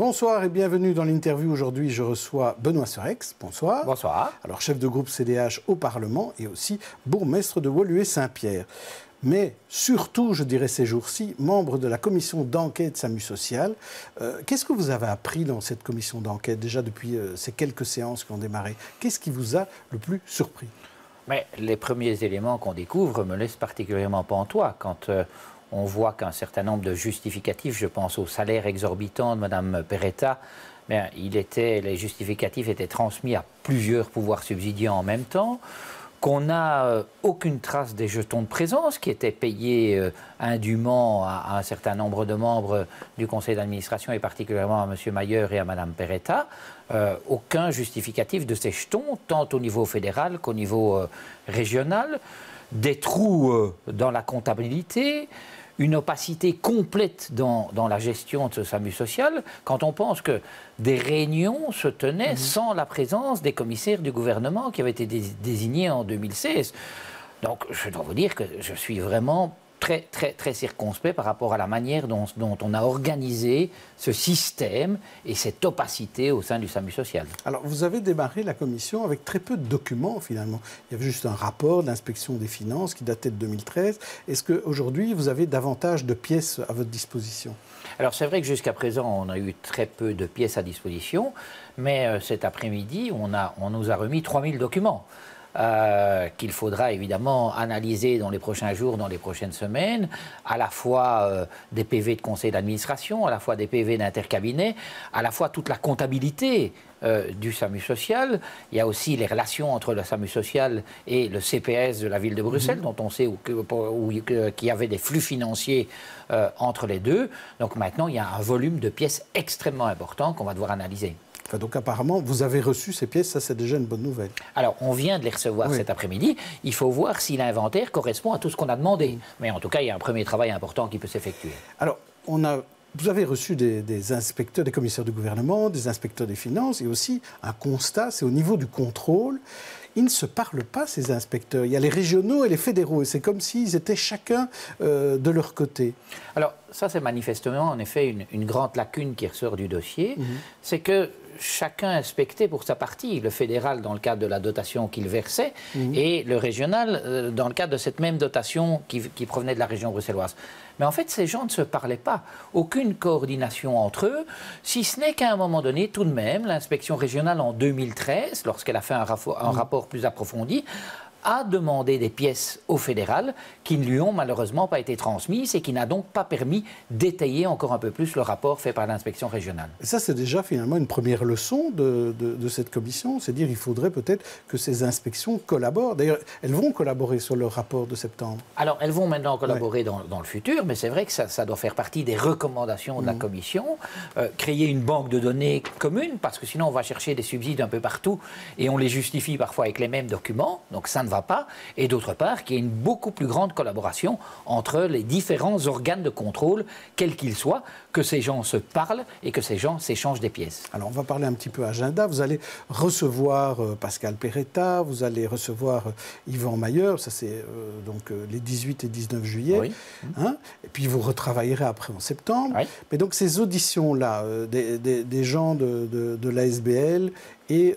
Bonsoir et bienvenue dans l'interview. Aujourd'hui, je reçois Benoît Serex. Bonsoir. Bonsoir. Alors, chef de groupe CDH au Parlement et aussi bourgmestre de Woluwe-Saint-Pierre. Mais surtout, je dirais ces jours-ci, membre de la commission d'enquête Samu Social. Qu'est-ce que vous avez appris dans cette commission d'enquête, déjà depuis ces quelques séances qui ont démarré? Qu'est-ce qui vous a le plus surpris? Mais les premiers éléments qu'on découvre me laissent particulièrement pantois. Quand on voit qu'un certain nombre de justificatifs, je pense au salaire exorbitant de Mme Peretta, bien, les justificatifs étaient transmis à plusieurs pouvoirs subsidiants en même temps, qu'on n'a aucune trace des jetons de présence qui étaient payés indûment à un certain nombre de membres du conseil d'administration et particulièrement à M. Mailleur et à Mme Peretta. Aucun justificatif de ces jetons, tant au niveau fédéral qu'au niveau régional. Des trous dans la comptabilité, une opacité complète dans la gestion de ce Samu Social, quand on pense que des réunions se tenaient sans la présence des commissaires du gouvernement qui avaient été désignés en 2016. Donc, je dois vous dire que je suis vraiment très, très, très circonspect par rapport à la manière dont on a organisé ce système et cette opacité au sein du Samu Social. Alors, vous avez démarré la commission avec très peu de documents, finalement. Il y avait juste un rapport de l'inspection des finances qui datait de 2013. Est-ce qu'aujourd'hui, vous avez davantage de pièces à votre disposition? Alors, c'est vrai que jusqu'à présent, on a eu très peu de pièces à disposition, mais cet après-midi, on nous a remis 3000 documents. Qu'il faudra évidemment analyser dans les prochains jours, dans les prochaines semaines, à la fois des PV de conseil d'administration, à la fois des PV d'intercabinet, à la fois toute la comptabilité du Samu Social. Il y a aussi les relations entre le Samu Social et le CPS de la ville de Bruxelles, dont on sait qu'il y avait des flux financiers entre les deux. Donc maintenant, il y a un volume de pièces extrêmement important qu'on va devoir analyser. Enfin, donc apparemment, vous avez reçu ces pièces, ça c'est déjà une bonne nouvelle. Alors, on vient de les recevoir cet après-midi. Il faut voir si l'inventaire correspond à tout ce qu'on a demandé. Mais en tout cas, il y a un premier travail important qui peut s'effectuer. Alors, vous avez reçu des inspecteurs, des commissaires du gouvernement, des inspecteurs des finances, et aussi un constat, c'est au niveau du contrôle. Ils ne se parlent pas, ces inspecteurs. Il y a les régionaux et les fédéraux. Et c'est comme s'ils étaient chacun de leur côté. Alors, ça, c'est manifestement, en effet, une grande lacune qui ressort du dossier. C'est que chacun inspectait pour sa partie, le fédéral dans le cadre de la dotation qu'il versait et le régional dans le cadre de cette même dotation qui provenait de la région bruxelloise. Mais en fait, ces gens ne se parlaient pas. Aucune coordination entre eux, si ce n'est qu'à un moment donné, tout de même, l'inspection régionale en 2013, lorsqu'elle a fait un rapport plus approfondi, a demandé des pièces au fédéral qui ne lui ont malheureusement pas été transmises et qui n'a donc pas permis d'étayer encore un peu plus le rapport fait par l'inspection régionale. Et ça, c'est déjà finalement une première leçon de cette commission, c'est-à-dire qu'il faudrait peut-être que ces inspections collaborent. D'ailleurs, elles vont collaborer sur le rapport de septembre. Alors, elles vont maintenant collaborer dans le futur, mais c'est vrai que ça doit faire partie des recommandations de la commission. Créer une banque de données commune, parce que sinon on va chercher des subsides un peu partout et on les justifie parfois avec les mêmes documents, donc ça ne va pas, et d'autre part qu'il y ait une beaucoup plus grande collaboration entre les différents organes de contrôle, quels qu'ils soient, que ces gens se parlent et que ces gens s'échangent des pièces. Alors on va parler un petit peu agenda, vous allez recevoir Pascale Peraïta, vous allez recevoir Yvan Mailleur, ça c'est donc les 18 et 19 juillet, et puis vous retravaillerez après en septembre, mais donc ces auditions-là, des gens de l'ASBL et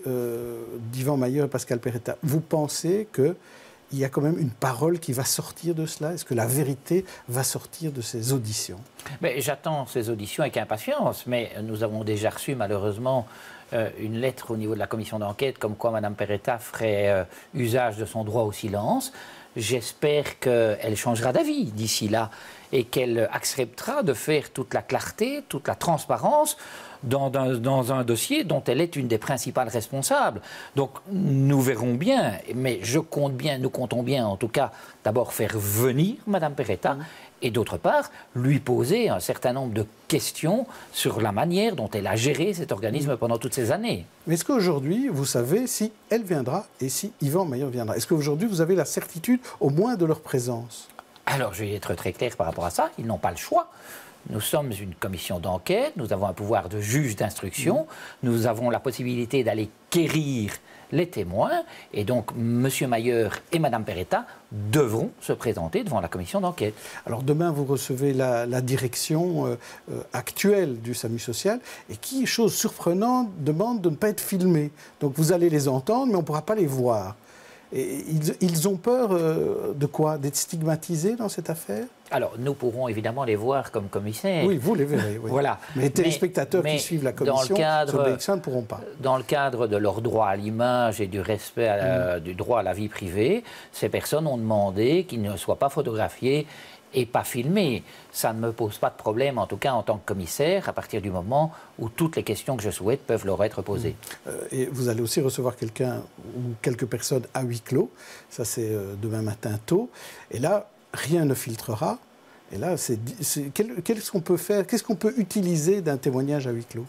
d'Yvan Maillot et Pascale Peraïta, vous pensez qu'il y a quand même une parole qui va sortir de cela? Est-ce que la vérité va sortir de ces auditions? J'attends ces auditions avec impatience, mais nous avons déjà reçu malheureusement une lettre au niveau de la commission d'enquête comme quoi Mme Peretta ferait usage de son droit au silence. J'espère qu'elle changera d'avis d'ici là et qu'elle acceptera de faire toute la clarté, toute la transparence dans un dossier dont elle est une des principales responsables. Donc nous verrons bien, mais nous comptons bien en tout cas d'abord faire venir Mme Peretta et d'autre part lui poser un certain nombre de questions sur la manière dont elle a géré cet organisme pendant toutes ces années. Mais est-ce qu'aujourd'hui vous savez si elle viendra et si Yvan Maillot viendra? Est-ce qu'aujourd'hui vous avez la certitude au moins de leur présence? Alors je vais être très clair par rapport à ça, ils n'ont pas le choix. Nous sommes une commission d'enquête, nous avons un pouvoir de juge d'instruction, nous avons la possibilité d'aller quérir les témoins, et donc M. Mailleur et Mme Peretta devront se présenter devant la commission d'enquête. Alors demain, vous recevez la direction actuelle du Samu Social, et qui, chose surprenante, demande de ne pas être filmée. Donc vous allez les entendre, mais on ne pourra pas les voir. Et ils ont peur de quoi? D'être stigmatisés dans cette affaire? Alors, nous pourrons évidemment les voir comme commissaires. Oui, vous les verrez, oui. Voilà. Mais les téléspectateurs qui suivent la commission sur BX1 ne pourront pas. Dans le cadre de leur droit à l'image et du respect du droit à la vie privée, ces personnes ont demandé qu'ils ne soient pas photographiés et pas filmé. Ça ne me pose pas de problème, en tout cas en tant que commissaire, à partir du moment où toutes les questions que je souhaite peuvent leur être posées. Et vous allez aussi recevoir quelqu'un ou quelques personnes à huis clos, ça c'est demain matin tôt, et là, rien ne filtrera. Et là, qu'est-ce qu'on peut faire, qu'est-ce qu'on peut utiliser d'un témoignage à huis clos?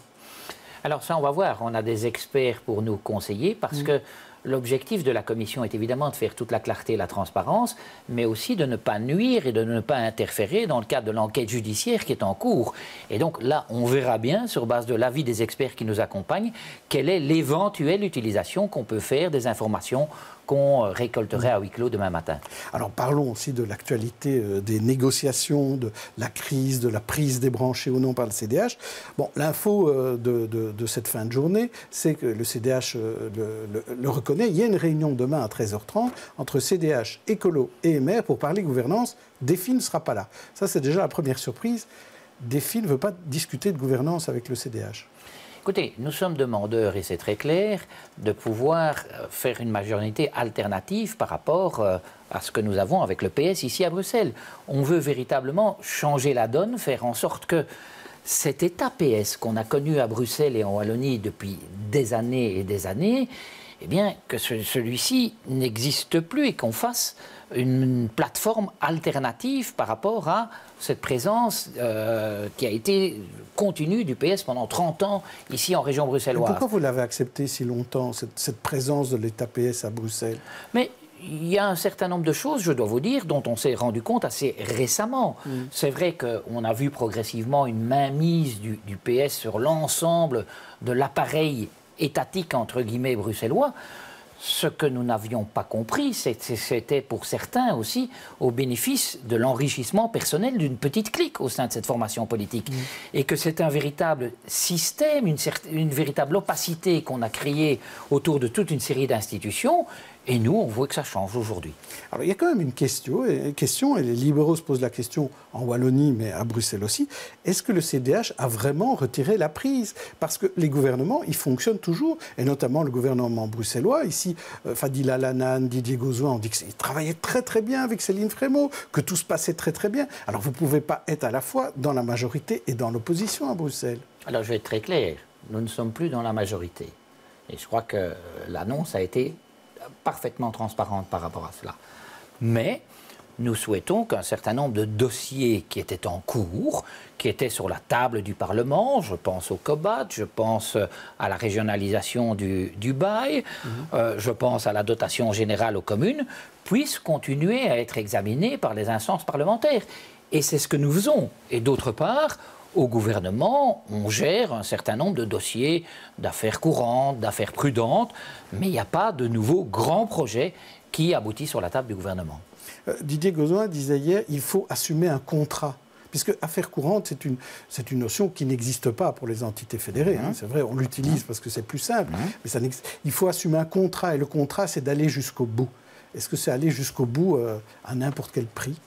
Alors ça, on va voir. On a des experts pour nous conseiller, parce que l'objectif de la commission est évidemment de faire toute la clarté et la transparence, mais aussi de ne pas nuire et de ne pas interférer dans le cadre de l'enquête judiciaire qui est en cours. Et donc là, on verra bien, sur base de l'avis des experts qui nous accompagnent, quelle est l'éventuelle utilisation qu'on peut faire des informations qu'on récolterait à huis clos demain matin. Alors parlons aussi de l'actualité des négociations, de la crise, de la prise des branchés ou non par le CDH. Bon, l'info de cette fin de journée, c'est que le CDH le reconnaît. Il y a une réunion demain à 13h30 entre CDH, Écolo et MR pour parler gouvernance. Défi ne sera pas là. Ça, c'est déjà la première surprise. Défi ne veut pas discuter de gouvernance avec le CDH. Écoutez, nous sommes demandeurs, et c'est très clair, de pouvoir faire une majorité alternative par rapport à ce que nous avons avec le PS ici à Bruxelles. On veut véritablement changer la donne, faire en sorte que cet État PS qu'on a connu à Bruxelles et en Wallonie depuis des années, eh bien, que celui-ci n'existe plus et qu'on fasse une plateforme alternative par rapport à cette présence qui a été continue du PS pendant 30 ans ici en région bruxelloise. – Pourquoi vous l'avez accepté si longtemps, cette présence de l'État PS à Bruxelles? Mais il y a un certain nombre de choses, je dois vous dire, dont on s'est rendu compte assez récemment. C'est vrai qu'on a vu progressivement une mainmise du PS sur l'ensemble de l'appareil étatique, entre guillemets, bruxellois. Ce que nous n'avions pas compris, c'était pour certains aussi au bénéfice de l'enrichissement personnel d'une petite clique au sein de cette formation politique. Et que c'est un véritable système, une véritable opacité qu'on a créée autour de toute une série d'institutions. Et nous, on voit que ça change aujourd'hui. Alors, il y a quand même une question, et les libéraux se posent la question en Wallonie, mais à Bruxelles aussi. Est-ce que le CDH a vraiment retiré la prise? Parce que les gouvernements, ils fonctionnent toujours, et notamment le gouvernement bruxellois. Ici, Fadila Lanane, Didier Gosuin, on dit qu'ils travaillaient très très bien avec Céline Frémo, que tout se passait très très bien. Alors, vous ne pouvez pas être à la fois dans la majorité et dans l'opposition à Bruxelles. Alors, je vais être très clair. Nous ne sommes plus dans la majorité. Et je crois que l'annonce a été parfaitement transparente par rapport à cela. Mais nous souhaitons qu'un certain nombre de dossiers qui étaient en cours, qui étaient sur la table du Parlement, je pense au COBAT, je pense à la régionalisation du bail, je pense à la dotation générale aux communes, puissent continuer à être examinés par les instances parlementaires. Et c'est ce que nous faisons. Et d'autre part, au gouvernement, on gère un certain nombre de dossiers d'affaires courantes, d'affaires prudentes, mais il n'y a pas de nouveaux grands projets qui aboutissent sur la table du gouvernement. Didier Gaudin disait hier, il faut assumer un contrat. Puisque affaires courantes, c'est une notion qui n'existe pas pour les entités fédérées. C'est vrai, on l'utilise parce que c'est plus simple. Mais ça n'existe. Il faut assumer un contrat, et le contrat, c'est d'aller jusqu'au bout. Est-ce que c'est aller jusqu'au bout à n'importe quel prix?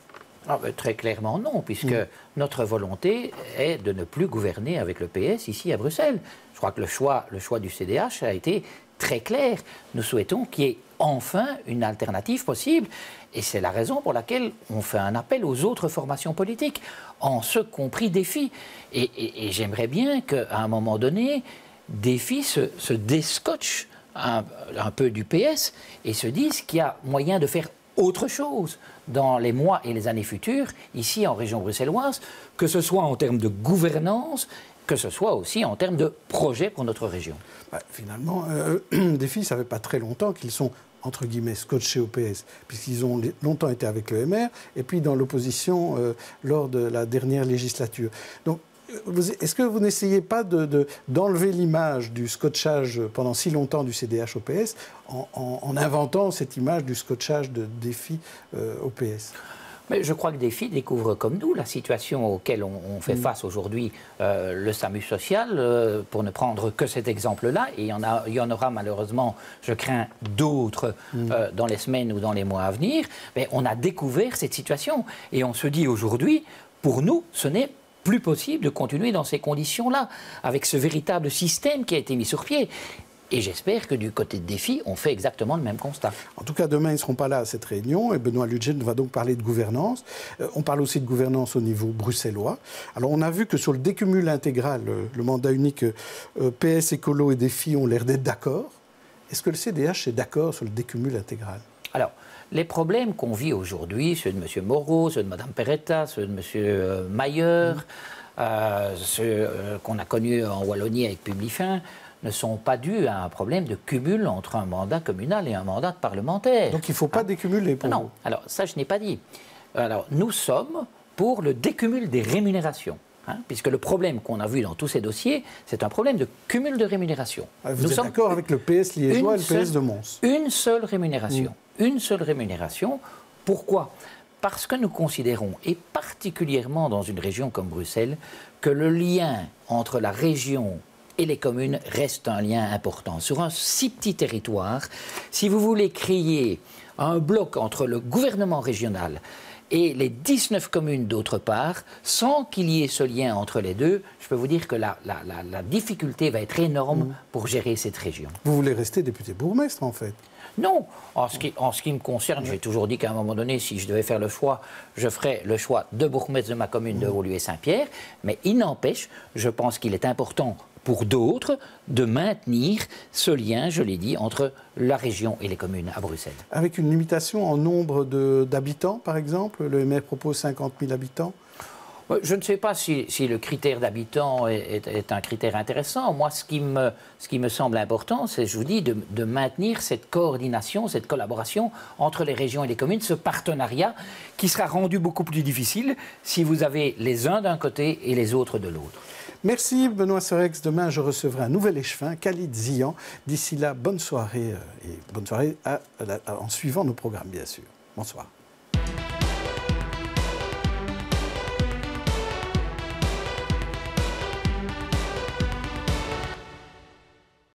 Ah ben, très clairement non, puisque notre volonté est de ne plus gouverner avec le PS ici à Bruxelles. Je crois que le choix du CDH a été très clair. Nous souhaitons qu'il y ait enfin une alternative possible. Et c'est la raison pour laquelle on fait un appel aux autres formations politiques, en ce compris Défi. Et j'aimerais bien qu'à un moment donné, Défi se déscotche un peu du PS et se dise qu'il y a moyen de faire autre chose dans les mois et les années futures, ici en région bruxelloise, que ce soit en termes de gouvernance, que ce soit aussi en termes de projet pour notre région. Bah, finalement, Défi, ça fait pas très longtemps qu'ils sont entre guillemets, scotchés au PS, puisqu'ils ont longtemps été avec le MR, et puis dans l'opposition lors de la dernière législature. Donc, est-ce que vous n'essayez pas d'enlever l'image du scotchage pendant si longtemps du CDH au PS en inventant cette image du scotchage de Défi au PS? Mais je crois que Défi découvre comme nous la situation auquel on fait face aujourd'hui, le Samu Social, pour ne prendre que cet exemple-là, et il y en aura malheureusement, je crains, d'autres dans les semaines ou dans les mois à venir. Mais on a découvert cette situation et on se dit aujourd'hui, pour nous, ce n'est plus possible de continuer dans ces conditions-là, avec ce véritable système qui a été mis sur pied. Et j'espère que du côté de Défi, on fait exactement le même constat. En tout cas, demain, ils ne seront pas là à cette réunion. Et Benoît Ludgen va donc parler de gouvernance. On parle aussi de gouvernance au niveau bruxellois. Alors, on a vu que sur le décumul intégral, le mandat unique PS, Écolo et Défi ont l'air d'être d'accord. Est-ce que le CDH est d'accord sur le décumul intégral? Alors, les problèmes qu'on vit aujourd'hui, ceux de M. Moreau, ceux de Mme Peretta, ceux de M. Maillard, ceux qu'on a connus en Wallonie avec Publifin, ne sont pas dus à un problème de cumul entre un mandat communal et un mandat parlementaire. Donc il ne faut pas décumuler pour vous. Non, alors ça je n'ai pas dit. Alors nous sommes pour le décumul des rémunérations, hein, puisque le problème qu'on a vu dans tous ces dossiers, c'est un problème de cumul de rémunération. Ah, vous êtes d'accord avec le PS liégeois et le PS de Mons? Une seule rémunération. Mmh. Une seule rémunération. Pourquoi? Parce que nous considérons, et particulièrement dans une région comme Bruxelles, que le lien entre la région et les communes restent un lien important. Sur un si petit territoire, si vous voulez créer un bloc entre le gouvernement régional et les 19 communes d'autre part, sans qu'il y ait ce lien entre les deux, je peux vous dire que la difficulté va être énorme pour gérer cette région. Vous voulez rester député bourgmestre, en fait? Non. En ce qui me concerne, j'ai toujours dit qu'à un moment donné, si je devais faire le choix, je ferais le choix de bourgmestre de ma commune de Woluwe-Saint-Pierre. Mais il n'empêche, je pense qu'il est important pour d'autres de maintenir ce lien, je l'ai dit, entre la région et les communes à Bruxelles. Avec une limitation en nombre d'habitants, par exemple? Le MR propose 50 000 habitants. Je ne sais pas si le critère d'habitant est un critère intéressant. Moi, ce qui me semble important, c'est, je vous dis, de maintenir cette coordination, cette collaboration entre les régions et les communes, ce partenariat qui sera rendu beaucoup plus difficile si vous avez les uns d'un côté et les autres de l'autre. Merci Benoît Serex. Demain, je recevrai un nouvel échevin, Khalid Zian. D'ici là, bonne soirée, et bonne soirée en suivant nos programmes, bien sûr. Bonsoir.